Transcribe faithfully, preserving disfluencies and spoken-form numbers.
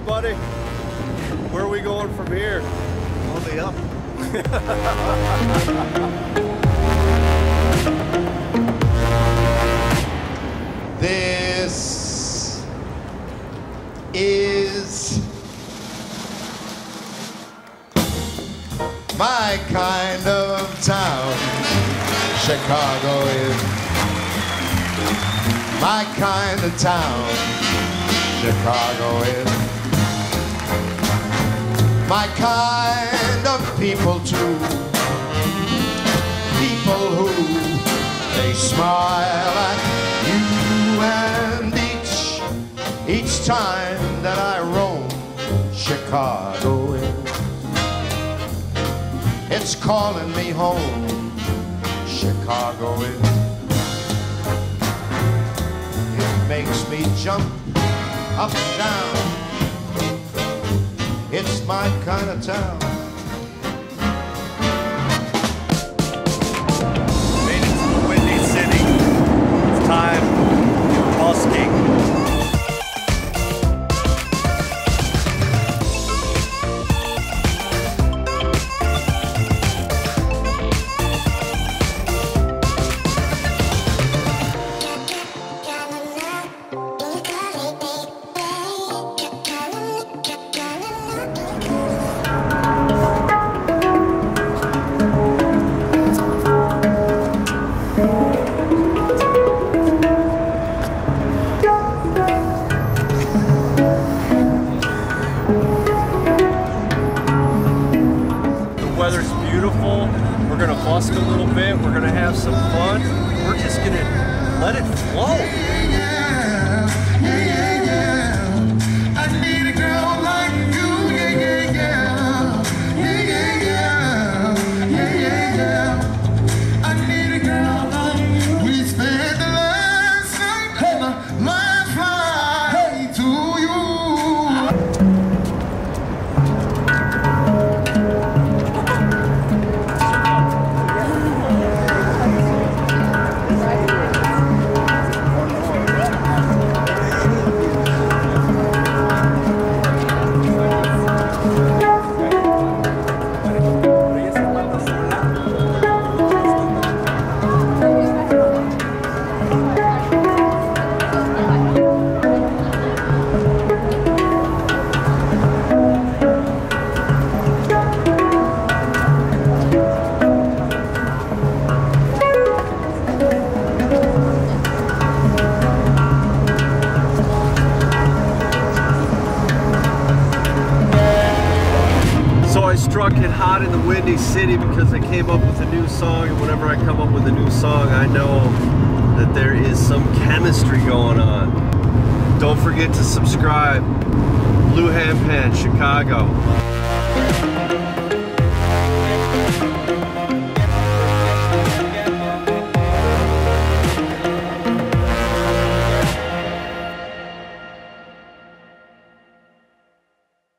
doing, buddy? Where are we going from here? All the way up. This is my kind of town. Chicago is my kind of town. Chicago is my kind of people too. People who, they smile at you, and each, each time that I roam Chicago is, it's calling me home. Chicago is, it makes me jump up and down. It's my kind of town. Made it to the Windy City. It's time for busking. We're gonna busk a little bit, we're gonna have some fun, we're just gonna let it flow. Yeah, yeah, yeah, yeah. I need a girl like you, yeah, yeah, yeah. Yeah, yeah, yeah. Yeah, yeah, yeah. I need a girl like you. We spent the last night of my life right to you. Struck it hot in the Windy City because I came up with a new song, and whenever I come up with a new song, I know that there is some chemistry going on. Don't forget to subscribe. Blue Handpan Chicago.